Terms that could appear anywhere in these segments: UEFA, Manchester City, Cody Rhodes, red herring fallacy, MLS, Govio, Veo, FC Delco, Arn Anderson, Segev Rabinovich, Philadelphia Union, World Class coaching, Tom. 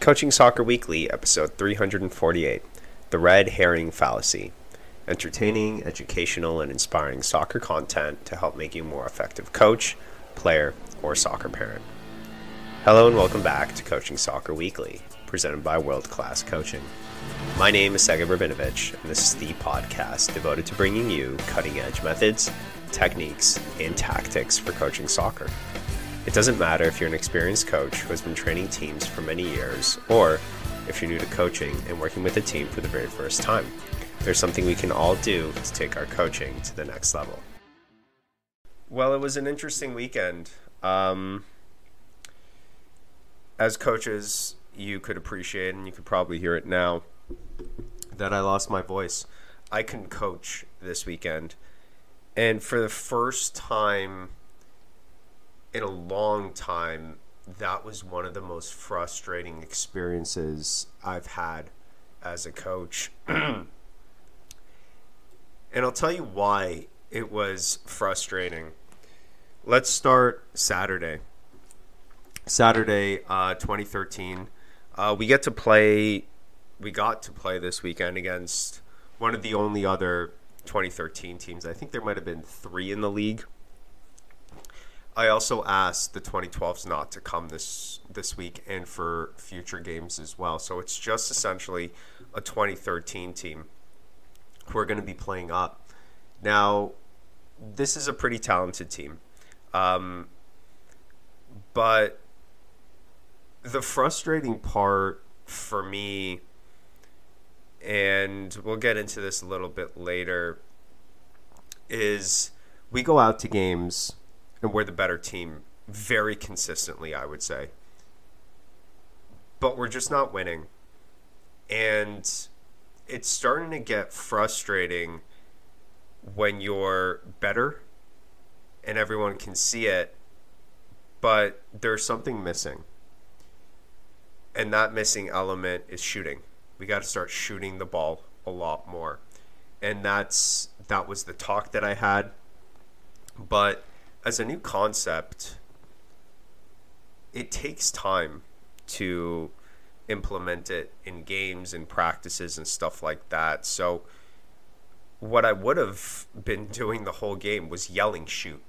Coaching Soccer Weekly, episode 348, The Red Herring Fallacy. Entertaining, educational, and inspiring soccer content to help make you a more effective coach, player, or soccer parent. Hello and welcome back to Coaching Soccer Weekly, presented by World Class Coaching. My name is Segev Rabinovich, and this is the podcast devoted to bringing you cutting-edge methods, techniques, and tactics for coaching soccer. It doesn't matter if you're an experienced coach who has been training teams for many years, or if you're new to coaching and working with a team for the very first time. There's something we can all do to take our coaching to the next level. Well, it was an interesting weekend. As coaches, you could appreciate, and you could probably hear it now, that I lost my voice. I couldn't coach this weekend. And for the first time in a long time, that was one of the most frustrating experiences I've had as a coach. And I'll tell you why it was frustrating. Let's start Saturday. Saturday, 2013. We got to play this weekend against one of the only other 2013 teams. I think there might have been three in the league. I also asked the 2012s not to come this week and for future games as well. So it's just essentially a 2013 team who are going to be playing up. Now, this is a pretty talented team. But the frustrating part for me, and we'll get into this a little bit later, is we go out to games and we're the better team very consistently, I would say. But we're just not winning. And it's starting to get frustrating when you're better and everyone can see it, but there's something missing. And that missing element is shooting. We got to start shooting the ball a lot more. And that was the talk that I had. But as a new concept, it takes time to implement it in games and practices and stuff like that. So what I would have been doing the whole game was yelling shoot.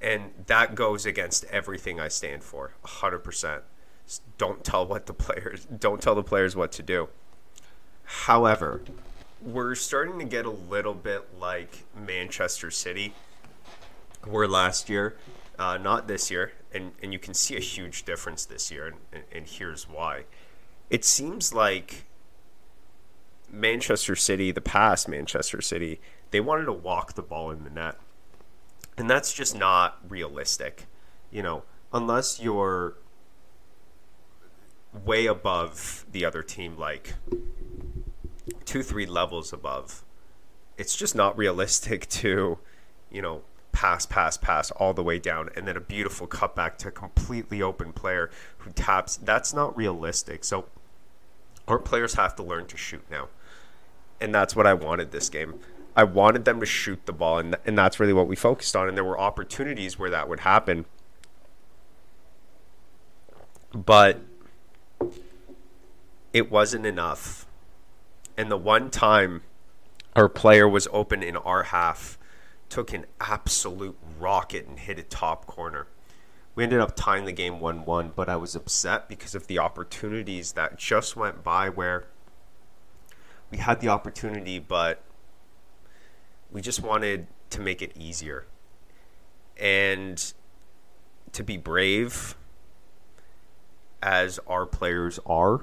And that goes against everything I stand for, 100%. Don't tell the players what to do. However, we're starting to get a little bit like Manchester City were last year, not this year, and you can see a huge difference this year, and here's why. It seems like Manchester City, the past Manchester City, they wanted to walk the ball in the net, and that's just not realistic, unless you're way above the other team, like 2-3 levels above. It's just not realistic to, pass all the way down, and then a beautiful cutback to a completely open player who taps. That's not realistic. So our players have to learn to shoot now. And that's what I wanted this game. I wanted them to shoot the ball, and that's really what we focused on. And there were opportunities where that would happen. But it wasn't enough. And the one time our player was open in our half, took an absolute rocket and hit a top corner. We ended up tying the game 1-1, but I was upset because of the opportunities that just went by where we had the opportunity, but we just wanted to make it easier and to be brave as our players are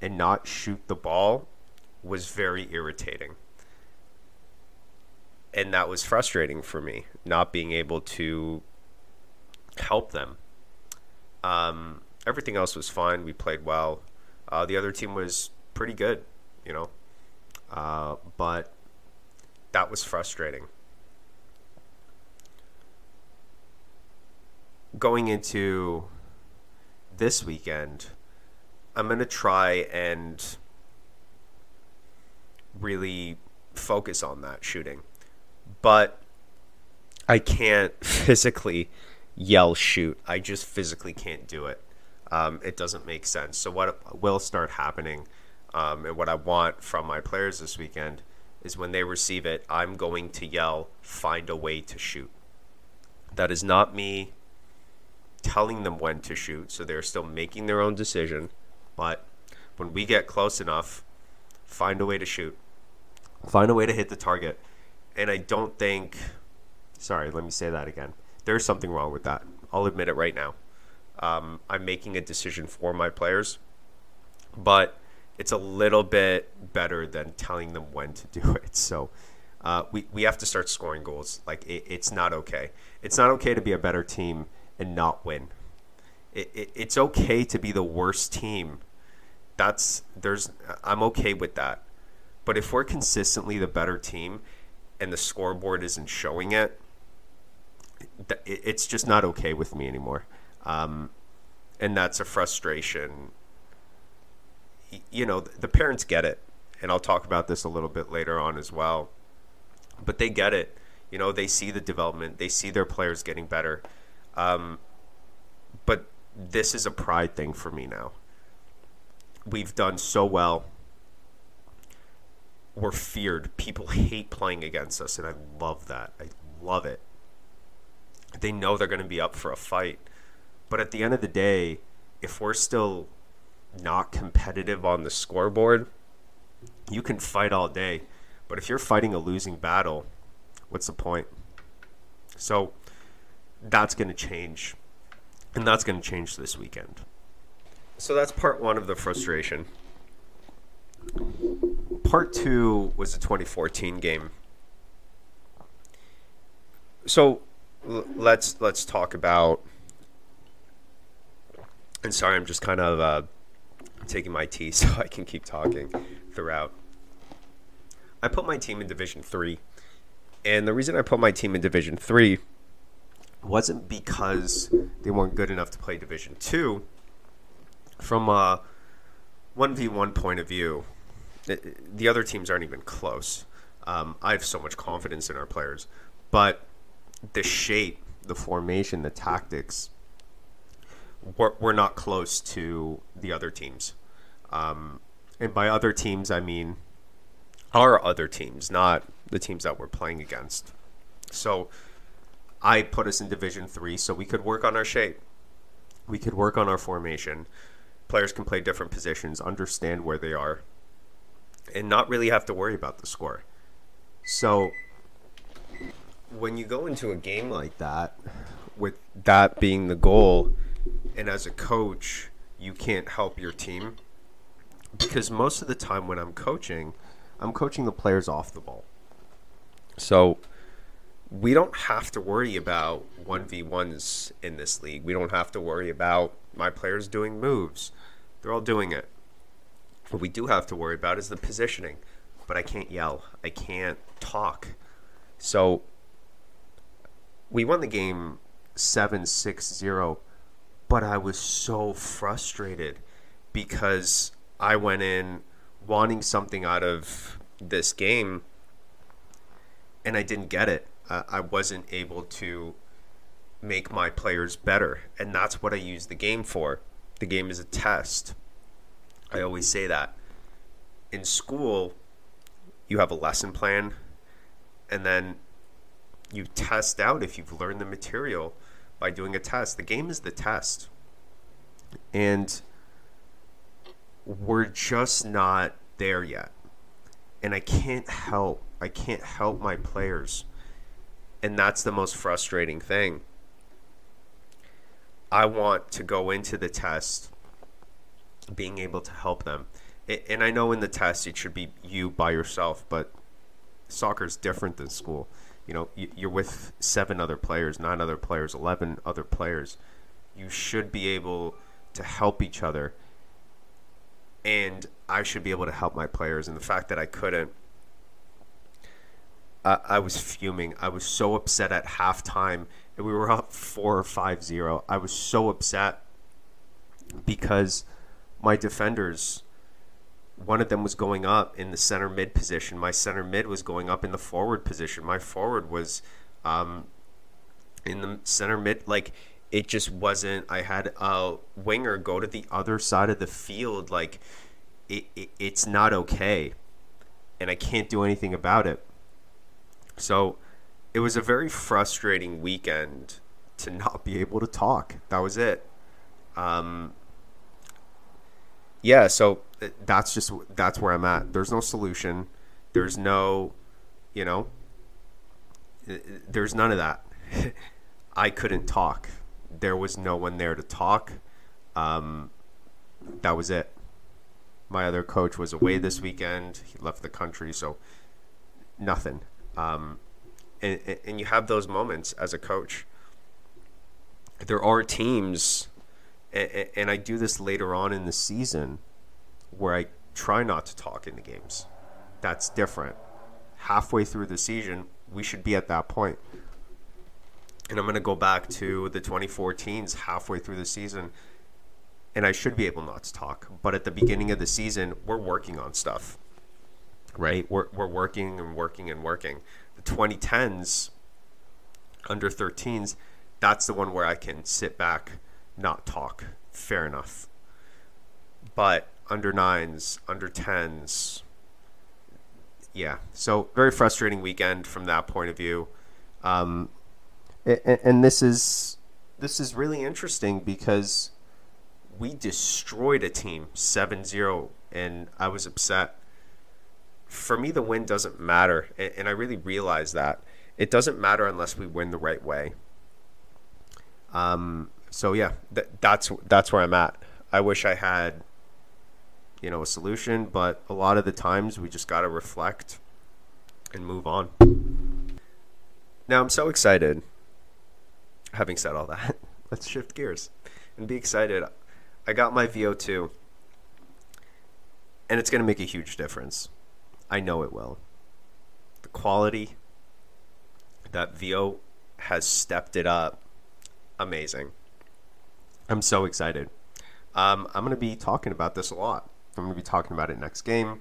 and not shoot the ball was very irritating. And that was frustrating for me, not being able to help them. Everything else was fine. We played well. The other team was pretty good, but that was frustrating. Going into this weekend, I'm going to try and really focus on that shooting. But I can't physically yell shoot. I just physically can't do it. it doesn't make sense. So what will start happening, and what I want from my players this weekend, is when they receive it, I'm going to yell, find a way to shoot. That is not me telling them when to shoot, so they're still making their own decision. But when we get close enough, find a way to shoot. Find a way to hit the target. And I don't think... Sorry, let me say that again. There's something wrong with that. I'll admit it right now. I'm making a decision for my players, but it's a little bit better than telling them when to do it. So we have to start scoring goals. Like, it's not okay. It's not okay to be a better team and not win. It's okay to be the worst team. I'm okay with that. But if we're consistently the better team and the scoreboard isn't showing it, it's just not okay with me anymore. And that's a frustration. You know, the parents get it, and I'll talk about this a little bit later on as well, but they get it. You know, they see the development, they see their players getting better. But this is a pride thing for me now. We've done so well. We're feared. People hate playing against us, and I love that. I love it. They know they're going to be up for a fight. But at the end of the day, if we're still not competitive on the scoreboard, you can fight all day. But if you're fighting a losing battle, what's the point? So that's going to change. And that's going to change this weekend. So that's part one of the frustration. Part two was the 2014 game. So let's talk about... And sorry, I'm just kind of taking my tea so I can keep talking throughout. I put my team in Division 3. And the reason I put my team in Division 3 wasn't because they weren't good enough to play Division 2. From a 1v1 point of view, the other teams aren't even close. I have so much confidence in our players. But the shape, the formation, the tactics, we're not close to the other teams. And by other teams, I mean our other teams, not the teams that we're playing against. So I put us in Division 3 so we could work on our shape. We could work on our formation. Players can play different positions, understand where they are, and not really have to worry about the score. So when you go into a game like that, with that being the goal, and as a coach, you can't help your team, because most of the time when I'm coaching the players off the ball. So we don't have to worry about 1v1s in this league. We don't have to worry about my players doing moves. They're all doing it. What we do have to worry about is the positioning. But I can't yell. I can't talk. So we won the game 7-6-0, but I was so frustrated because I went in wanting something out of this game, and I didn't get it. I wasn't able to make my players better. And that's what I use the game for. The game is a test. I always say that. In school, you have a lesson plan, and then you test out if you've learned the material by doing a test. The game is the test. And we're just not there yet. And I can't help my players. And that's the most frustrating thing. I want to go into the test being able to help them. And I know in the test it should be you by yourself, but soccer is different than school. You know, you're with 7 other players, 9 other players, 11 other players. You should be able to help each other. And I should be able to help my players. And the fact that I couldn't, I was fuming. I was so upset at halftime, and we were up 4 or 5-0. I was so upset because my defenders, one of them was going up in the center mid position. My center mid was going up in the forward position. My forward was in the center mid. Like, it just wasn't. I had a winger go to the other side of the field. Like, it's not okay, and I can't do anything about it. So it was a very frustrating weekend to not be able to talk. That was it. Yeah, so that's where I'm at. There's no solution. There's no, you know, there's none of that. I couldn't talk. There was no one there to talk. That was it. My other coach was away this weekend. He left the country, so nothing. And you have those moments as a coach. There are teams, and I do this later on in the season, where I try not to talk in the games. That's different. Halfway through the season, we should be at that point. And I'm going to go back to the 2014s halfway through the season, and I should be able not to talk. But at the beginning of the season, we're working on stuff, right? We're working and working and working. The 2010s, under 13s, that's the one where I can sit back, not talk. Fair enough. But under 9s, under 10s, yeah. So very frustrating weekend from that point of view. And this is really interesting because we destroyed a team 7-0, and I was upset. For me, the win doesn't matter, and I really realized that. It doesn't matter unless we win the right way. So, yeah, that's where I'm at. I wish I had, you know, a solution, but a lot of the times we just got to reflect and move on. Now, I'm so excited. Having said all that, let's shift gears and be excited. I got my VO2, and it's going to make a huge difference. I know it will. The quality that Veo has stepped it up, amazing. I'm so excited. I'm going to be talking about this a lot. I'm going to be talking about it next game,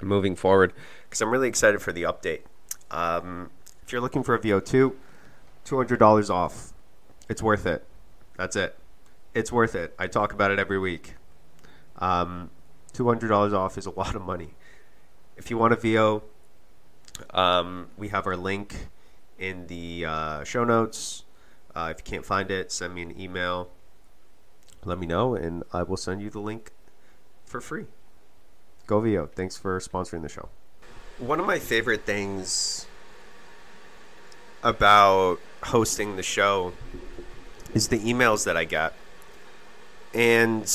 moving forward, because I'm really excited for the update. If you're looking for a VO2, $200 off. It's worth it. That's it. It's worth it. I talk about it every week. $200 off is a lot of money. If you want a VO, we have our link in the show notes. If you can't find it, send me an email. Let me know, and I will send you the link for free. Govio, thanks for sponsoring the show. One of my favorite things about hosting the show is the emails that I get. And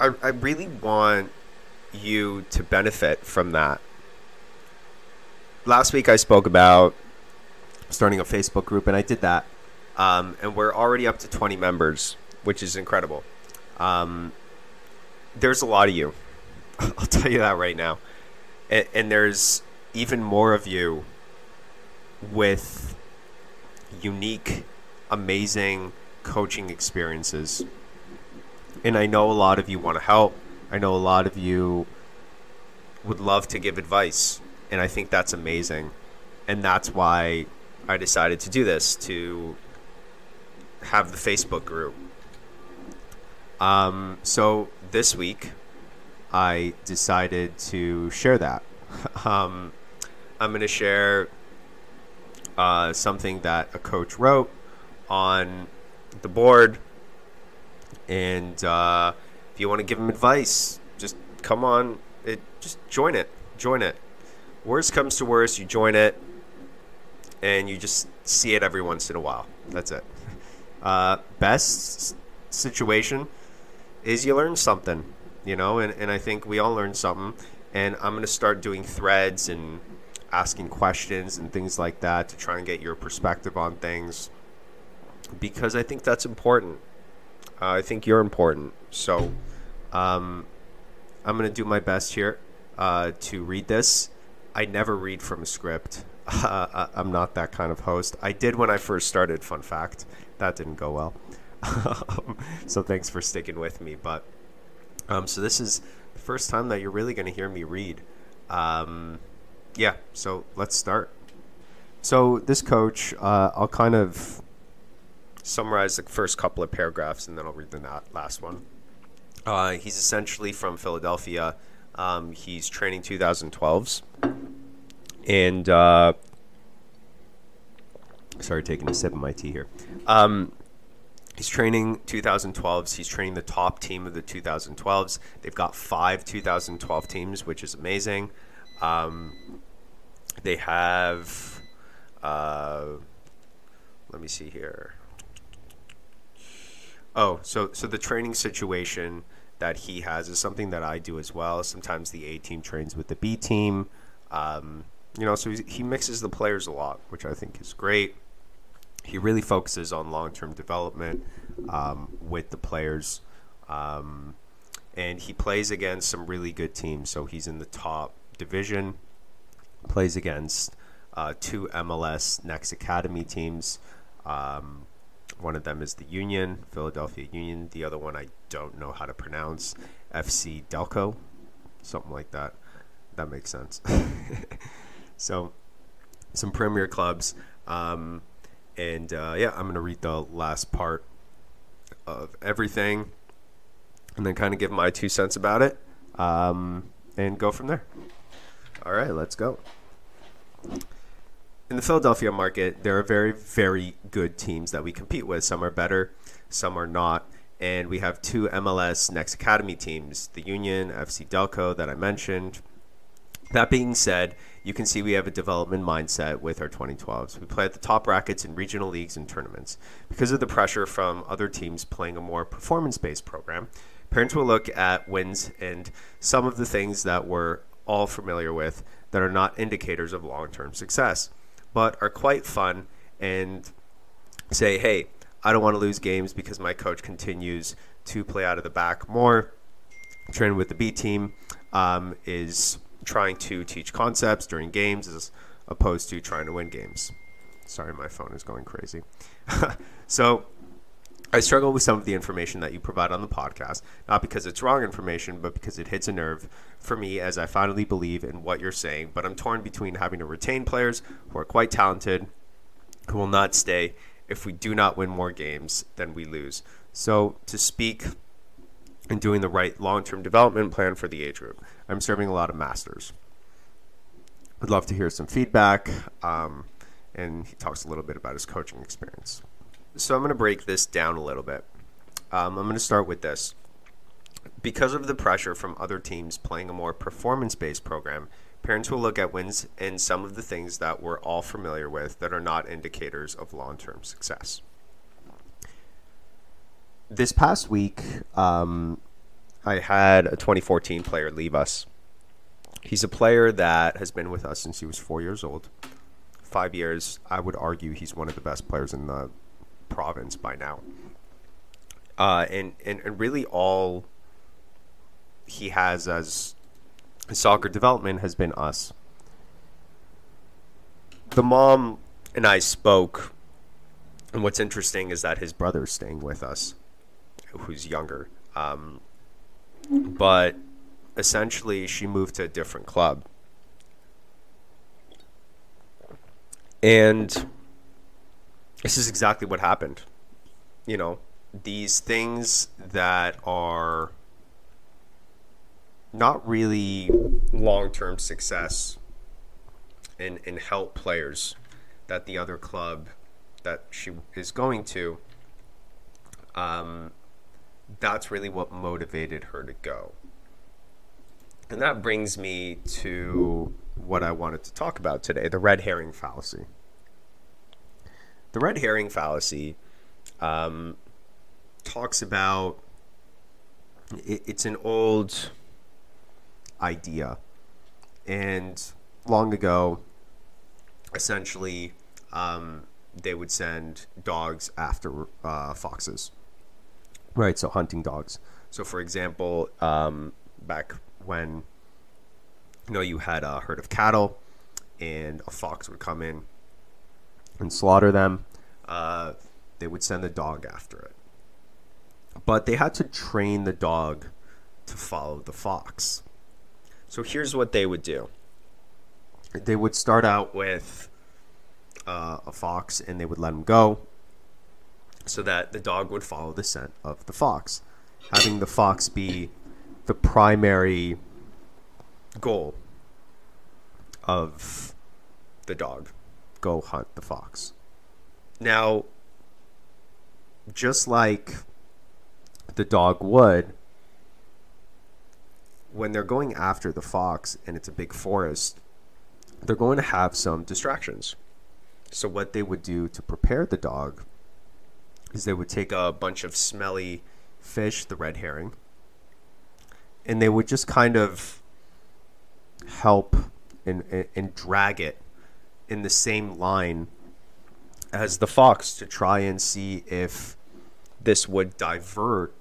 I really want you to benefit from that. Last week I spoke about starting a Facebook group, and I did that. And we're already up to 20 members, which is incredible. There's a lot of you. I'll tell you that right now. And there's even more of you with unique, amazing coaching experiences. And I know a lot of you want to help. I know a lot of you would love to give advice. And I think that's amazing. And that's why I decided to do this, to have the Facebook group. So this week, I decided to share that. I'm going to share something that a coach wrote on the board. And if you want to give him advice, just come on. Just join it. Join it. Worst comes to worst, you join it. And you just see it every once in a while. That's it. Best situation is you learn something, you know. And I think we all learn something. And I'm going to start doing threads and asking questions and things like that to try and get your perspective on things, because I think that's important. I think you're important. So I'm going to do my best here to read this. I never read from a script. I'm not that kind of host. I did when I first started, fun fact. That didn't go well. So thanks for sticking with me. But so this is the first time that you're really going to hear me read. Yeah, so let's start. So this coach, I'll kind of summarize the first couple of paragraphs and then I'll read the last one. He's essentially from Philadelphia. He's training 2012s. And sorry, taking a sip of my tea here. He's training 2012s. He's training the top team of the 2012s. They've got 5 2012 teams, which is amazing. They have, let me see here. Oh, so the training situation that he has is something that I do as well. Sometimes the A team trains with the B team. You know, so he mixes the players a lot, which I think is great. He really focuses on long-term development with the players. And he plays against some really good teams. So he's in the top division, plays against 2 MLS Next Academy teams. One of them is the Union, Philadelphia Union. The other one I don't know how to pronounce, FC Delco, something like that. That makes sense. So some premier clubs. Yeah, I'm going to read the last part of everything and then kind of give my 2 cents about it and go from there. All right, let's go. In the Philadelphia market, there are very, very good teams that we compete with. Some are better, some are not. And we have 2 MLS Next Academy teams, the Union, FC Delco that I mentioned. That being said, you can see we have a development mindset with our 2012s. We play at the top brackets in regional leagues and tournaments. Because of the pressure from other teams playing a more performance-based program, parents will look at wins and some of the things that we're all familiar with that are not indicators of long-term success, but are quite fun, and say, hey, I don't want to lose games because my coach continues to play out of the back more. Training with the B team is trying to teach concepts during games as opposed to trying to win games. Sorry, my phone is going crazy. So I struggle with some of the information that you provide on the podcast, not because it's wrong information, but because it hits a nerve for me as I finally believe in what you're saying. But I'm torn between having to retain players who are quite talented, who will not stay if we do not win more games than we lose. So to speak, and doing the right long-term development plan for the age group. I'm serving a lot of masters. I'd love to hear some feedback. And he talks a little bit about his coaching experience. So I'm going to break this down a little bit. I'm going to start with this. Because of the pressure from other teams playing a more performance-based program, parents will look at wins and some of the things that we're all familiar with that are not indicators of long-term success. This past week, I had a 2014 player leave us. He's a player that has been with us since he was 4 years old. 5 years, I would argue he's one of the best players in the province by now. And really all he has as soccer development has been us. The mom and I spoke, and what's interesting is that his brother's staying with us, who's younger. But essentially, she moved to a different club. And this is exactly what happened. You know, these things that are not really long-term success and help players that the other club that she is going to, that's really what motivated her to go. And that brings me to what I wanted to talk about today, the red herring fallacy. The red herring fallacy talks about, it's an old idea. And long ago, essentially, they would send dogs after foxes. Right, so hunting dogs. So, for example, back when, you know, you had a herd of cattle and a fox would come in and slaughter them, they would send the dog after it. But they had to train the dog to follow the fox. So here's what they would do. They would start out with a fox, and they would let him go so that the dog would follow the scent of the fox, having the fox be the primary goal of the dog. Go hunt the fox. Now, just like the dog would, when they're going after the fox and it's a big forest, they're going to have some distractions. So what they would do to prepare the dog is they would take a bunch of smelly fish, the red herring, and they would just kind of help and drag it in the same line as the fox to try and see if this would divert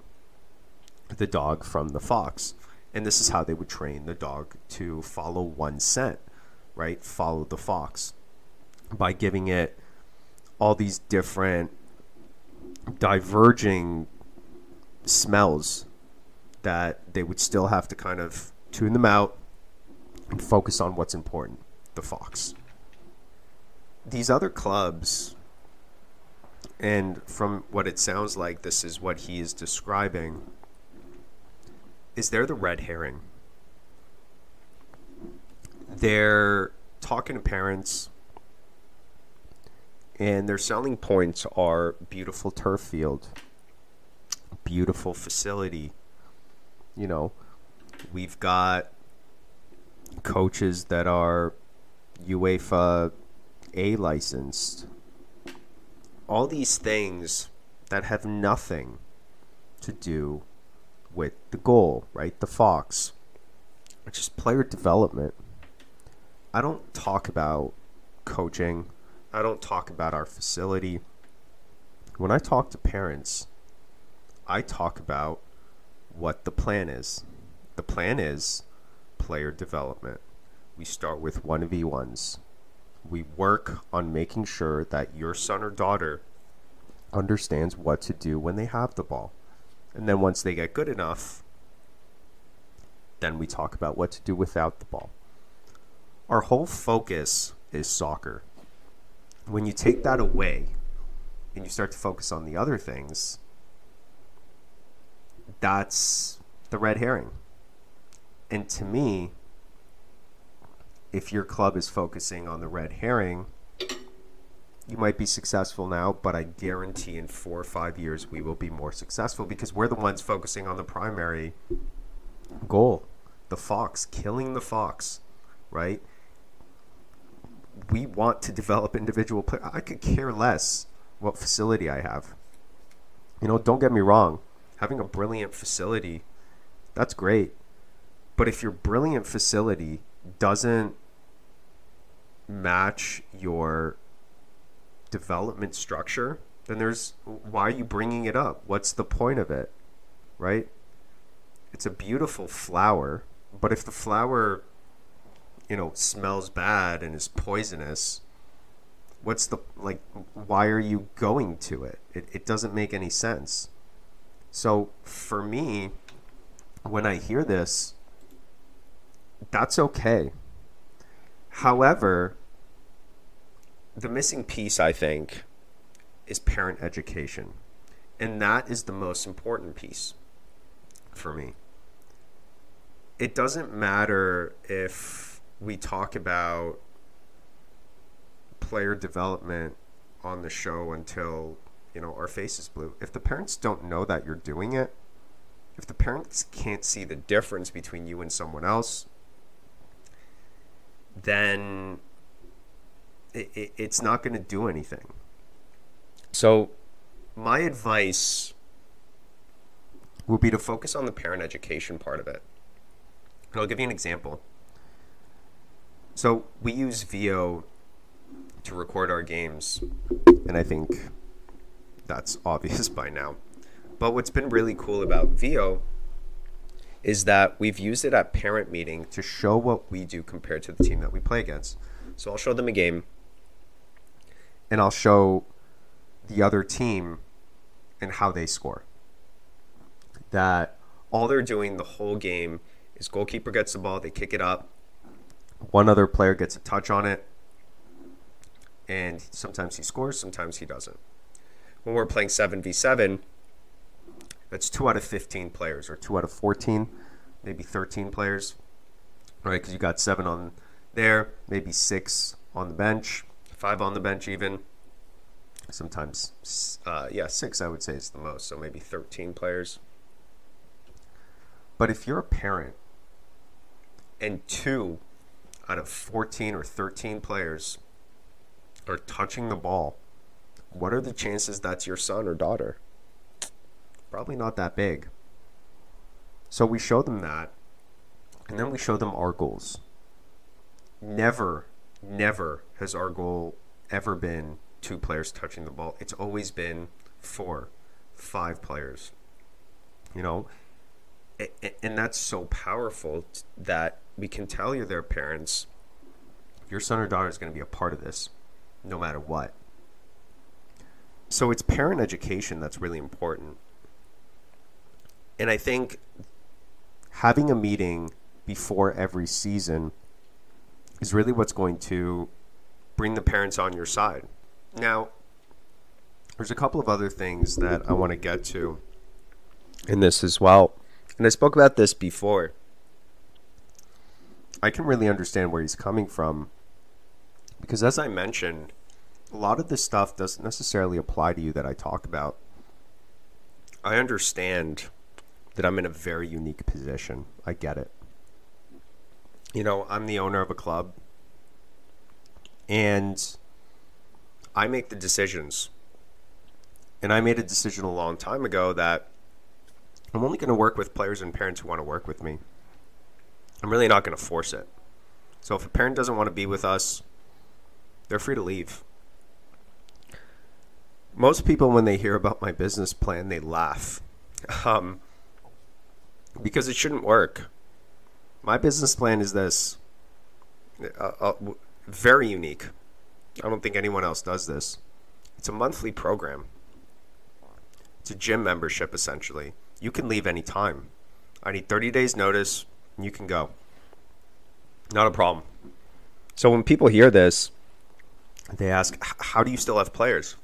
the dog from the fox. And this is how they would train the dog to follow one scent, right? Follow the fox by giving it all these different diverging smells that they would still have to kind of tune them out and focus on what's important, the fox. These other clubs, and from what it sounds like, this is what he is describing, is they're the red herring. They're talking to parents, and their selling points are beautiful turf field, beautiful facility. You know, we've got coaches that are UEFA A licensed. All these things that have nothing to do with the goal, right? The fox, which is player development. I don't talk about coaching. I don't talk about our facility. When I talk to parents, I talk about what the plan is. The plan is player development. We start with 1v1s. We work on making sure that your son or daughter understands what to do when they have the ball. And then once they get good enough, then we talk about what to do without the ball. Our whole focus is soccer. When you take that away and you start to focus on the other things, that's the red herring. And to me, if your club is focusing on the red herring, you might be successful now, but I guarantee in 4 or 5 years we will be more successful because we're the ones focusing on the primary goal, the fox, killing the fox, right? We want to develop individual players. I could care less what facility I have. You know, don't get me wrong. Having a brilliant facility, that's great. But if your brilliant facility doesn't match your development structure, then there's, why are you bringing it up? What's the point of it, right? It's a beautiful flower, but if the flower, you know, smells bad and is poisonous, what's the, like, why are you going to it? It doesn't make any sense. So for me, when I hear this, that's okay. However, the missing piece, I think, is parent education. And that is the most important piece for me. It doesn't matter if we talk about player development on the show until, you know, our face is blue. If the parents don't know that you're doing it, if the parents can't see the difference between you and someone else, then it's not going to do anything. So my advice would be to focus on the parent education part of it. And I'll give you an example. So we use Veo to record our games, and I think that's obvious by now. But what's been really cool about Veo is that we've used it at parent meeting to show what we do compared to the team that we play against. So I'll show them a game, and I'll show the other team and how they score. That all they're doing the whole game is goalkeeper gets the ball, they kick it up, one other player gets a touch on it, and sometimes he scores, sometimes he doesn't. When we're playing 7v7, that's 2 out of 15 players, or 2 out of 14, maybe 13 players, right? Because you got 7 on there, maybe 6 on the bench, 5 on the bench even. Sometimes, yeah, 6 I would say is the most, so maybe 13 players. But if you're a parent and 2 out of 14 or 13 players are touching the ball, what are the chances that's your son or daughter? Probably not that big. So we show them that, and then we show them our goals. Never, never has our goal ever been 2 players touching the ball. It's always been 4, 5 players, you know? And that's so powerful that we can tell you, their parents, your son or daughter is going to be a part of this no matter what. So it's parent education that's really important. And I think having a meeting before every season is really what's going to bring the parents on your side. Now, there's a couple of other things that I want to get to in this as well. And I spoke about this before. I can really understand where he's coming from, because as I mentioned, a lot of this stuff doesn't necessarily apply to you that I talk about. I understand that I'm in a very unique position. I get it. You know, I'm the owner of a club, and I make the decisions. And I made a decision a long time ago that I'm only going to work with players and parents who want to work with me. I'm really not going to force it. So if a parent doesn't want to be with us, they're free to leave. Most people, when they hear about my business plan, they laugh, because it shouldn't work. My business plan is this, very unique. I don't think anyone else does this. It's a monthly program. It's a gym membership, essentially. You can leave any time. I need 30 days notice, and you can go. Not a problem. So when people hear this, they ask, how do you still have players?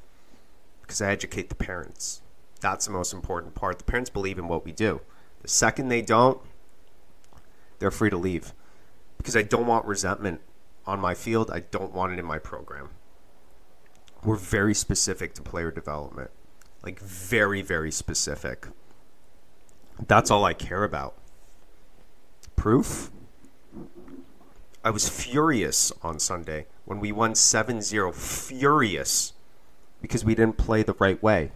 Because I educate the parents. That's the most important part. The parents believe in what we do. The second they don't, they're free to leave. Because I don't want resentment on my field. I don't want it in my program. We're very specific to player development. Like very, very specific. That's all I care about. Proof? I was furious on Sunday when we won 7-0. Furious. Because we didn't play the right way.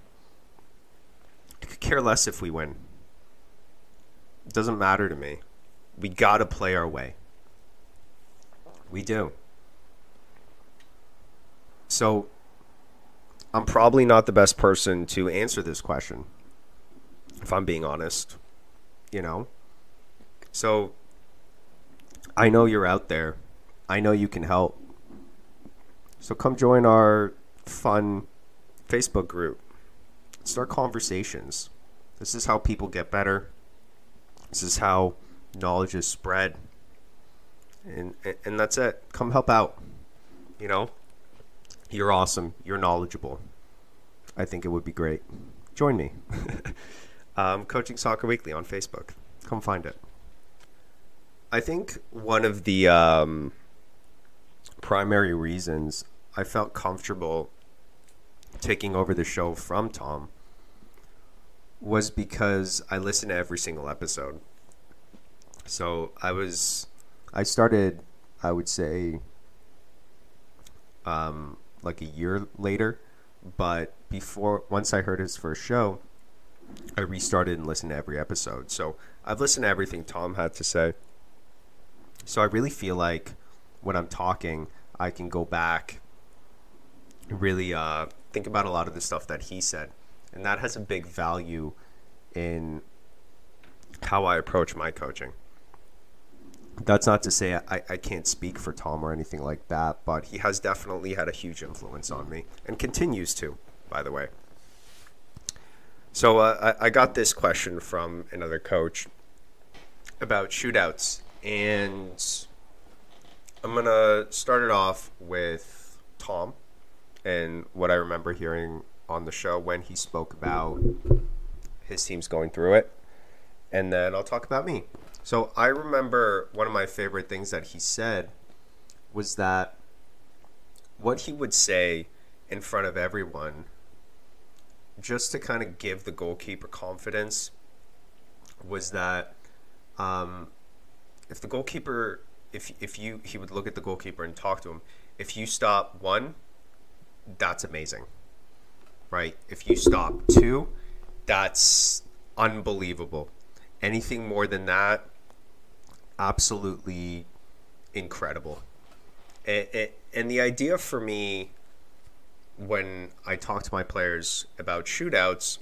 I could care less if we win. It doesn't matter to me. We gotta play our way. We do. So, I'm probably not the best person to answer this question, if I'm being honest, you know? So, I know you're out there. I know you can help. So come join our fun Facebook group. Start conversations. This is how people get better. This is how knowledge is spread. And that's it. Come help out. You know? You're awesome. You're knowledgeable. I think it would be great. Join me. Coaching Soccer Weekly on Facebook. Come find it. I think one of the primary reasons I felt comfortable taking over the show from Tom was because I listened to every single episode. So I started, I would say, like a year later, but once I heard his first show, I restarted and listened to every episode. So I've listened to everything Tom had to say. So I really feel like when I'm talking, I can go back and really think about a lot of the stuff that he said. And that has a big value in how I approach my coaching. That's not to say I can't speak for Tom or anything like that, but he has definitely had a huge influence on me and continues to, by the way. So I got this question from another coach about shootouts, and I'm going to start it off with Tom And what I remember hearing on the show when he spoke about his teams going through it. And then I'll talk about me. So I remember one of my favorite things that he said was that what he would say in front of everyone, just to kind of give the goalkeeper confidence, was that if the goalkeeper, if you, he would look at the goalkeeper and talk to him. If you stop one, that's amazing, right? If you stop two, that's unbelievable. Anything more than that, absolutely incredible. And the idea for me when I talk to my players about shootouts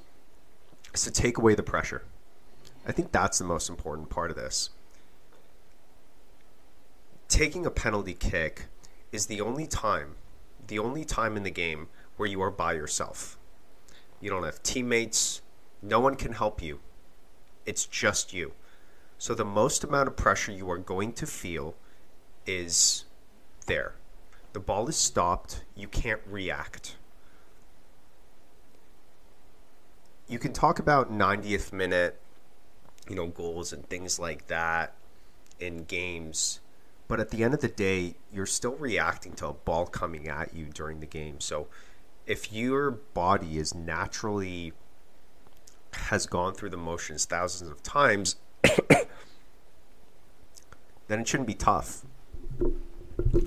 is to take away the pressure. I think that's the most important part of this. Taking a penalty kick is the only time in the game where you are by yourself. You don't have teammates. No one can help you. It's just you. So the most amount of pressure you are going to feel is there. The ball is stopped. You can't react. You can talk about 90th minute, goals and things like that in games, but at the end of the day, you're still reacting to a ball coming at you during the game. So if your body is naturally has gone through the motions thousands of times, then it shouldn't be tough.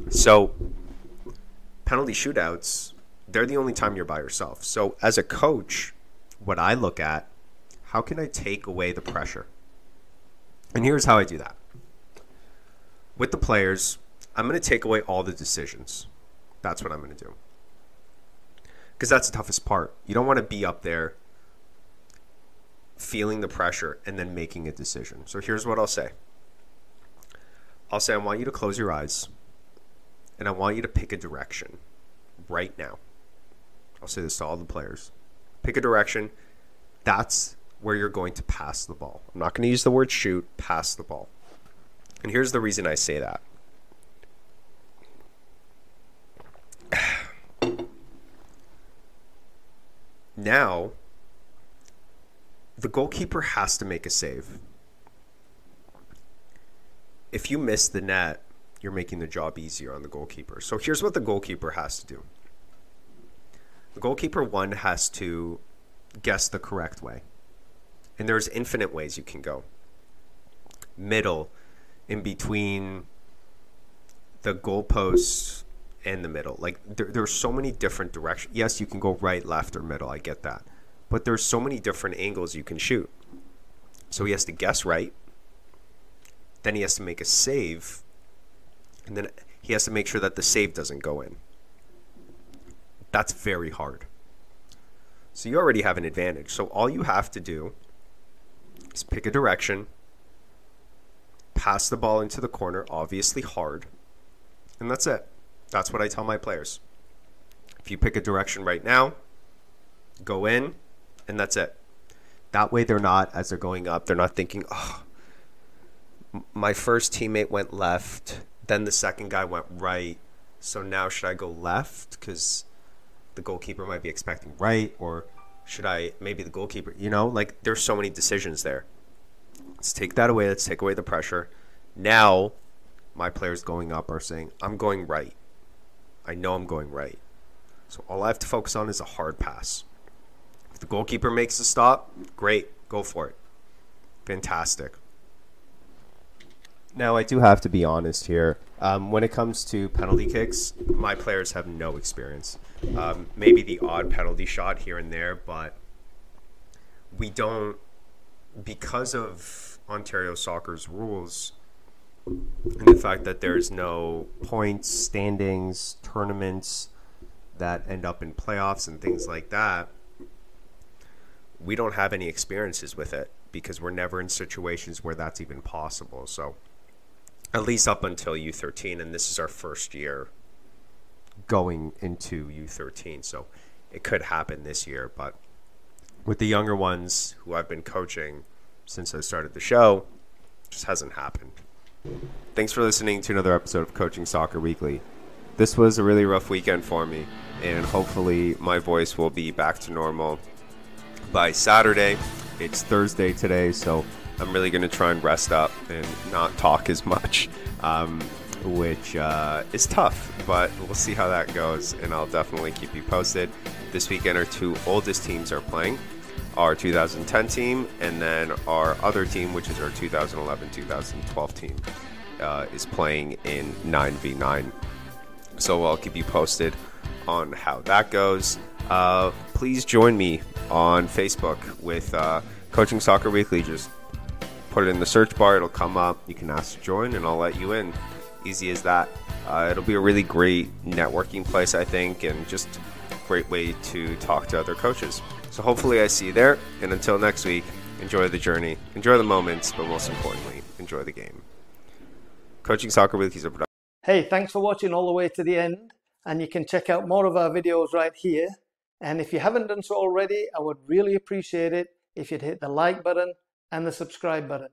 So penalty shootouts, they're the only time you're by yourself. So as a coach, what I look at, how can I take away the pressure? And here's how I do that. With the players, I'm going to take away all the decisions. That's what I'm going to do. Because that's the toughest part. You don't want to be up there feeling the pressure and then making a decision. So here's what I'll say. I'll say, I want you to close your eyes and I want you to pick a direction right now. I'll say this to all the players. Pick a direction. That's where you're going to pass the ball. I'm not going to use the word shoot, pass the ball. And here's the reason I say that. Now, the goalkeeper has to make a save. If you miss the net, you're making the job easier on the goalkeeper. So here's what the goalkeeper has to do. The goalkeeper, one, has to guess the correct way. And there's infinite ways you can go. Middle, in between the goalposts and the middle. Like there's so many different directions. Yes, you can go right, left, or middle. I get that. But there's so many different angles you can shoot. So he has to guess right. Then he has to make a save. And then he has to make sure that the save doesn't go in. That's very hard. So you already have an advantage. So all you have to do is pick a direction, pass the ball into the corner, obviously hard, and that's it. That's what I tell my players. If you pick a direction right now, go in, and that's it. That way they're not, as they're going up, they're not thinking, oh, my first teammate went left, then the second guy went right, so now should I go left because the goalkeeper might be expecting right, or should I, maybe the goalkeeper, like there's so many decisions there. Let's take that away. Let's take away the pressure. Now my players going up are saying, I'm going right. I know I'm going right. So all I have to focus on is a hard pass. If the goalkeeper makes a stop, great, go for it. Fantastic. Now I do have to be honest here. When it comes to penalty kicks, my players have no experience. Maybe the odd penalty shot here and there, but we don't, because of Ontario soccer's rules and the fact that there's no points, standings, tournaments that end up in playoffs and things like that, we don't have any experiences with it because we're never in situations where that's even possible. So at least up until U13, and this is our first year going into U13, so it could happen this year, but with the younger ones who I've been coaching since I started the show, it just hasn't happened. Thanks for listening to another episode of Coaching Soccer Weekly. This was a really rough weekend for me. and hopefully my voice will be back to normal by Saturday. It's Thursday today, so I'm really going to try and rest up and not talk as much, which is tough, but we'll see how that goes, and I'll definitely keep you posted. This weekend, our two oldest teams are playing, our 2010 team, and then our other team, which is our 2011-2012 team, is playing in 9v9. So I'll keep you posted on how that goes. Please join me on Facebook with Coaching Soccer Weekly. Just put it in the search bar, it'll come up. You can ask to join and I'll let you in. Easy as that. It'll be a really great networking place, I think, and just a great way to talk to other coaches. So hopefully I see you there, and until next week, enjoy the journey, enjoy the moments, but most importantly, enjoy the game. Coaching Soccer Weekly is a production. Hey, thanks for watching all the way to the end, and you can check out more of our videos right here. And if you haven't done so already, I would really appreciate it if you'd hit the like button and the subscribe button.